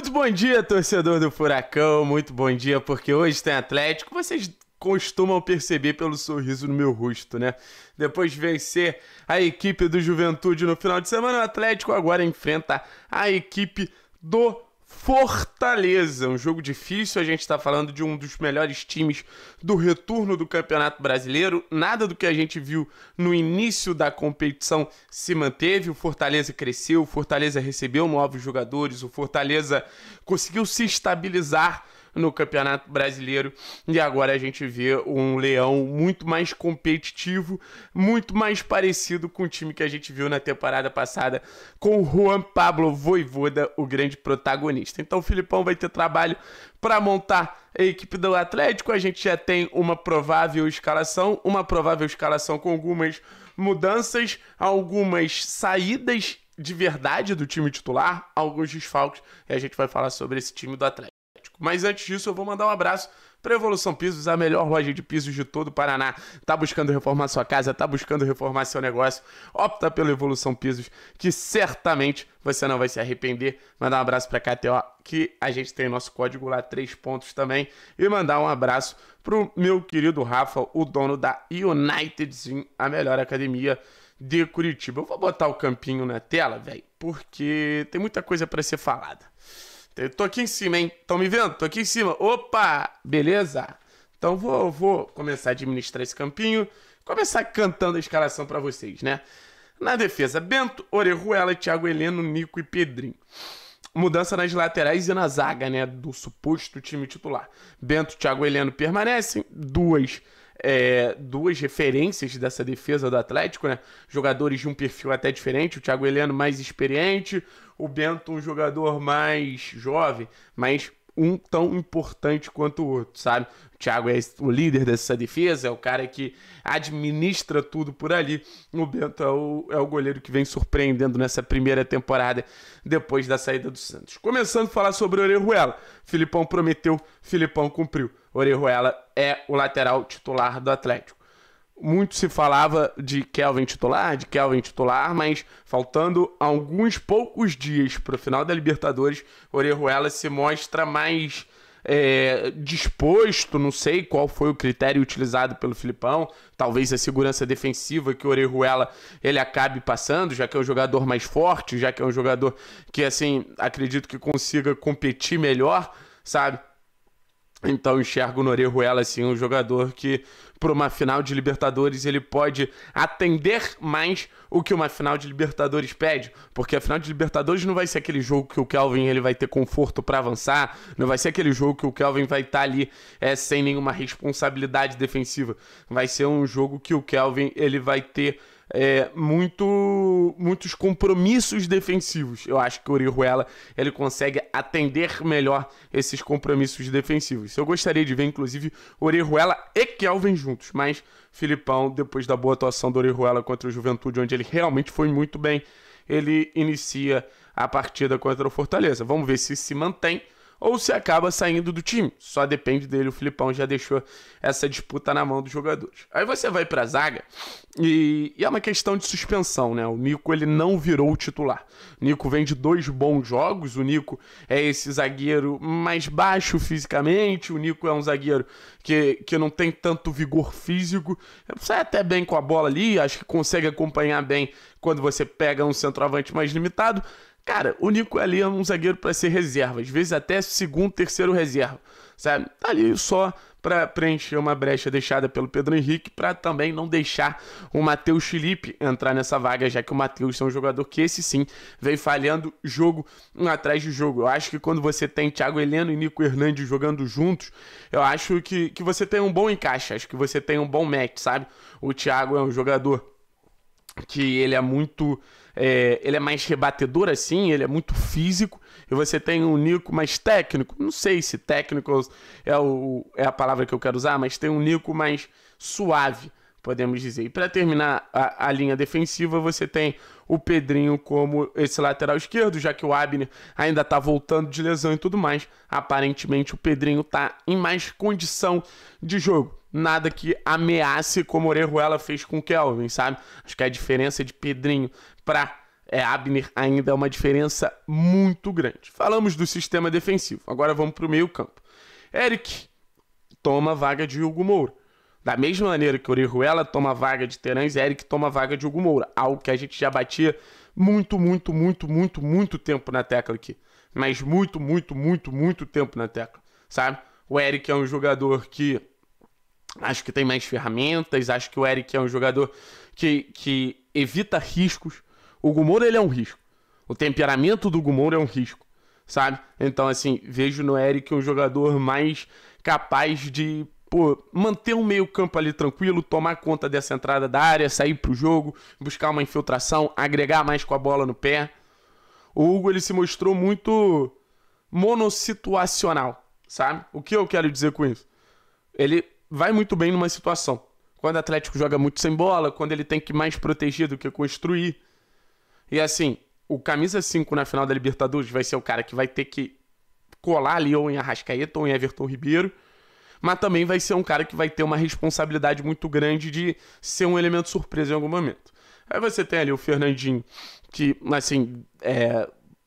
Muito bom dia, torcedor do Furacão, muito bom dia, porque hoje tem Atlético. Vocês costumam perceber pelo sorriso no meu rosto, né? Depois de vencer a equipe do Juventude no final de semana, o Atlético agora enfrenta a equipe do Fortaleza, um jogo difícil. A gente está falando de um dos melhores times do retorno do Campeonato Brasileiro. Nada do que a gente viu no início da competição se manteve. O Fortaleza cresceu, o Fortaleza recebeu novos jogadores, o Fortaleza conseguiu se estabilizar no Campeonato Brasileiro e agora a gente vê um Leão muito mais competitivo, muito mais parecido com o time que a gente viu na temporada passada, com o Juan Pablo Vojvoda, o grande protagonista. Então o Filipão vai ter trabalho para montar a equipe do Atlético. A gente já tem uma provável escalação com algumas mudanças, algumas saídas de verdade do time titular, alguns desfalques, e a gente vai falar sobre esse time do Atlético. Mas antes disso, eu vou mandar um abraço para a Evolução Pisos, a melhor loja de pisos de todo o Paraná. Tá buscando reformar sua casa, tá buscando reformar seu negócio? Opta pela Evolução Pisos, que certamente você não vai se arrepender. Mandar um abraço para a KTO, que a gente tem nosso código lá, 3 pontos também. E mandar um abraço para o meu querido Rafa, o dono da United, sim, a melhor academia de Curitiba. Eu vou botar o campinho na tela, velho, porque tem muita coisa para ser falada. Eu tô aqui em cima, hein? Estão me vendo? Tô aqui em cima. Opa! Beleza? Então vou começar a administrar esse campinho. Começar cantando a escalação pra vocês, né? Na defesa, Bento, Orejuela, Thiago Heleno, Nico e Pedrinho. Mudança nas laterais e na zaga, né? Do suposto time titular. Bento, Thiago Heleno permanecem. Duas referências dessa defesa do Atlético, né? Jogadores de um perfil até diferente. O Thiago Heleno mais experiente, o Bento um jogador mais jovem, mas um tão importante quanto o outro, sabe? O Thiago é o líder dessa defesa, é o cara que administra tudo por ali. O Bento é o goleiro que vem surpreendendo nessa primeira temporada depois da saída do Santos. Começando a falar sobre o Orejuela. Filipão prometeu, Filipão cumpriu. Orejuela é o lateral titular do Atlético. Muito se falava de Kelvin titular, mas faltando alguns poucos dias para o final da Libertadores, Orejuela se mostra mais disposto. Não sei qual foi o critério utilizado pelo Filipão, talvez a segurança defensiva que o Orejuela ele acabe passando, já que é um jogador mais forte, já que é um jogador que, assim, acredito que consiga competir melhor, sabe? Então enxergo no Orejuela, assim, um jogador que, para uma final de Libertadores, ele pode atender mais o que uma final de Libertadores pede. Porque a final de Libertadores não vai ser aquele jogo que o Kelvin ele vai ter conforto para avançar, não vai ser aquele jogo que o Kelvin vai estar ali sem nenhuma responsabilidade defensiva. Vai ser um jogo que o Kelvin ele vai ter muitos compromissos defensivos. Eu acho que o Orejuela ele consegue atender melhor esses compromissos defensivos. Eu gostaria de ver, inclusive, Orejuela e Kelvin juntos, mas Filipão, depois da boa atuação do Orejuela contra o Juventude, onde ele realmente foi muito bem, ele inicia a partida contra o Fortaleza. Vamos ver se se mantém ou se acaba saindo do time. Só depende dele. O Filipão já deixou essa disputa na mão dos jogadores. Aí você vai para a zaga e é uma questão de suspensão, né? O Nico ele não virou o titular. O Nico vem de 2 bons jogos. O Nico é esse zagueiro mais baixo fisicamente. O Nico é um zagueiro que não tem tanto vigor físico. Sai até bem com a bola ali. Acho que consegue acompanhar bem quando você pega um centroavante mais limitado. Cara, o Nico ali é um zagueiro para ser reserva, às vezes até segundo, terceiro reserva, sabe? Tá ali só para preencher uma brecha deixada pelo Pedro Henrique, para também não deixar o Matheus Felipe entrar nessa vaga, já que o Matheus é um jogador que, esse sim, vem falhando jogo atrás de jogo. Eu acho que quando você tem Thiago Heleno e Nico Hernández jogando juntos, eu acho que você tem um bom encaixe, acho que você tem um bom match, sabe? O Thiago é um jogador que ele é muito... ele é mais rebatedor, assim, ele é muito físico. E você tem um Nico mais técnico. Não sei se técnico é a palavra que eu quero usar, mas tem um Nico mais suave, podemos dizer. E para terminar a linha defensiva, você tem o Pedrinho como esse lateral esquerdo, já que o Abner ainda está voltando de lesão e tudo mais. Aparentemente o Pedrinho está em mais condição de jogo. Nada que ameace como o Orejuela fez com o Kelvin, sabe? Acho que a diferença de Pedrinho para Abner ainda é uma diferença muito grande. Falamos do sistema defensivo, agora vamos para o meio campo. Eric toma a vaga de Hugo Moura. Da mesma maneira que Orejuela toma a vaga de Terans, Eric toma a vaga de Hugo Moura. Algo que a gente já batia muito tempo na tecla aqui. Mas muito tempo na tecla, sabe? O Eric é um jogador que acho que tem mais ferramentas, acho que o Eric é um jogador que evita riscos. O Hugo Moura, ele é um risco. O temperamento do Hugo Moura é um risco, sabe? Então, assim, vejo no Eric um jogador mais capaz de... Pô, manter um meio campo ali tranquilo, tomar conta dessa entrada da área, sair pro jogo, buscar uma infiltração, agregar mais com a bola no pé. O Hugo, ele se mostrou muito monossituacional, sabe? O que eu quero dizer com isso? Ele vai muito bem numa situação. Quando o Atlético joga muito sem bola, quando ele tem que mais proteger do que construir. E assim, o camisa 5 na final da Libertadores vai ser o cara que vai ter que colar ali ou em Arrascaeta ou em Everton Ribeiro. Mas também vai ser um cara que vai ter uma responsabilidade muito grande de ser um elemento surpresa em algum momento. Aí você tem ali o Fernandinho, que, assim,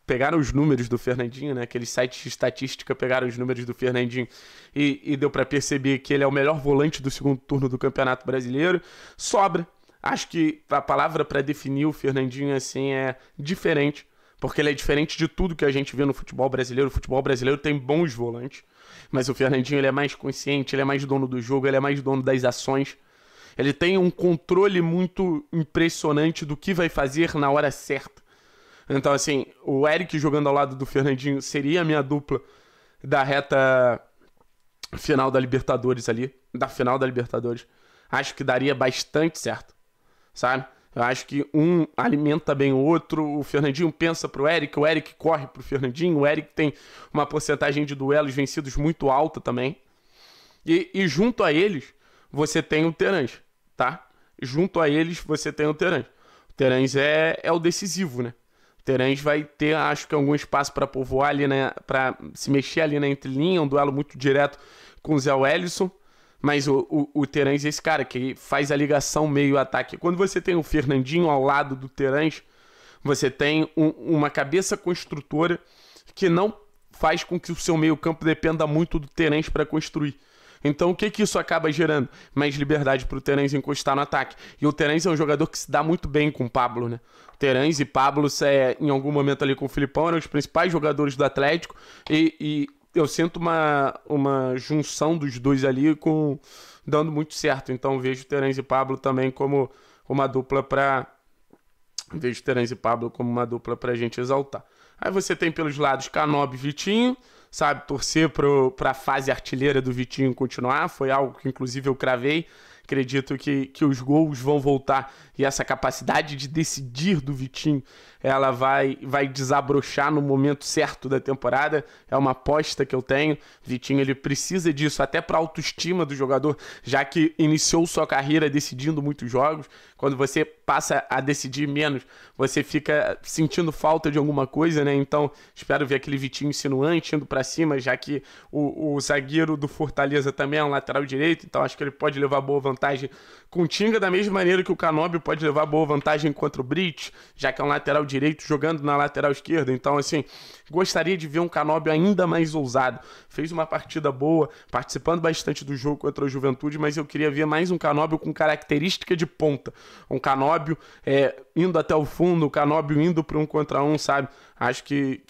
pegaram os números do Fernandinho, né? Aqueles sites de estatística pegaram os números do Fernandinho e deu pra perceber que ele é o melhor volante do segundo turno do Campeonato Brasileiro. Sobra. Acho que a palavra pra definir o Fernandinho, assim, é diferente. Porque ele é diferente de tudo que a gente vê no futebol brasileiro. O futebol brasileiro tem bons volantes. Mas o Fernandinho, ele é mais consciente, ele é mais dono do jogo, ele é mais dono das ações. Ele tem um controle muito impressionante do que vai fazer na hora certa. Então, assim, o Eric jogando ao lado do Fernandinho seria a minha dupla da reta final da Libertadores ali. Da final da Libertadores. Acho que daria bastante certo, sabe? Eu acho que um alimenta bem o outro, o Fernandinho pensa pro Eric, o Eric corre pro Fernandinho, o Eric tem uma porcentagem de duelos vencidos muito alta também. E junto a eles, você tem o Terans, tá? Junto a eles, você tem o Terans. O Terans é o decisivo, né? O Terans vai ter, acho que, algum espaço para povoar ali, né? Pra se mexer ali na entrelinha, um duelo muito direto com o Zé Wellison. Mas o Terans é esse cara que faz a ligação meio-ataque. Quando você tem o Fernandinho ao lado do Terans, você tem uma cabeça construtora que não faz com que o seu meio-campo dependa muito do Terans para construir. Então o que isso acaba gerando? Mais liberdade para o Terans encostar no ataque. E o Terans é um jogador que se dá muito bem com o Pablo, né? Terans e Pablo, em algum momento ali com o Filipão, eram os principais jogadores do Atlético Eu sinto uma junção dos dois ali dando muito certo. Então vejo Terans e Pablo também como uma dupla para... Vejo Terans e Pablo como uma dupla pra gente exaltar. Aí você tem pelos lados Canobbio e Vitinho, sabe? Torcer pra fase artilheira do Vitinho continuar. Foi algo que inclusive eu cravei. Acredito que os gols vão voltar e essa capacidade de decidir do Vitinho, ela vai desabrochar no momento certo da temporada. É uma aposta que eu tenho. Vitinho, ele precisa disso até para a autoestima do jogador, já que iniciou sua carreira decidindo muitos jogos. Quando você passa a decidir menos, você fica sentindo falta de alguma coisa, né? Então, espero ver aquele Vitinho insinuante indo para cima, já que o zagueiro do Fortaleza também é um lateral direito, então acho que ele pode levar boa vantagem com o Tinga, da mesma maneira que o Canobbio pode levar boa vantagem contra o Brit, já que é um lateral direito jogando na lateral esquerda. Então, assim, gostaria de ver um Canobbio ainda mais ousado. Fez uma partida boa, participando bastante do jogo contra a Juventude, mas eu queria ver mais um Canobbio com característica de ponta. Um Canobbio indo até o fundo, o Canobbio indo para um contra um, sabe? Acho que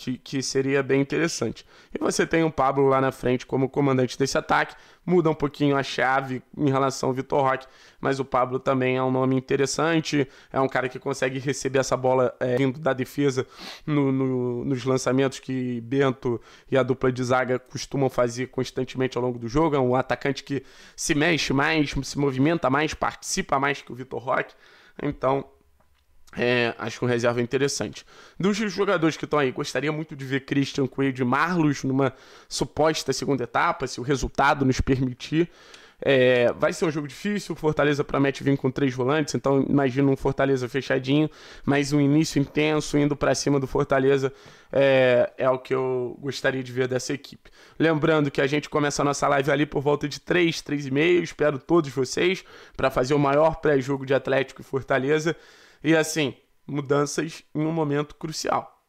seria bem interessante. E você tem o Pablo lá na frente como comandante desse ataque. Muda um pouquinho a chave em relação ao Vitor Roque, mas o Pablo também é um nome interessante, é um cara que consegue receber essa bola vindo da defesa nos lançamentos que Bento e a dupla de zaga costumam fazer constantemente ao longo do jogo. É um atacante que se mexe mais, se movimenta mais, participa mais que o Vitor Roque. Então... acho que um reserva interessante. Dos jogadores que estão aí, gostaria muito de ver Christian, Coelho e Marlos numa suposta segunda etapa, se o resultado nos permitir. Vai ser um jogo difícil, o Fortaleza promete vir com 3 volantes, então imagino um Fortaleza fechadinho, mas um início intenso, indo para cima do Fortaleza, é o que eu gostaria de ver dessa equipe. Lembrando que a gente começa a nossa live ali por volta de 3h30, espero todos vocês, para fazer o maior pré-jogo de Atlético e Fortaleza. E assim, Mudanças em um momento crucial.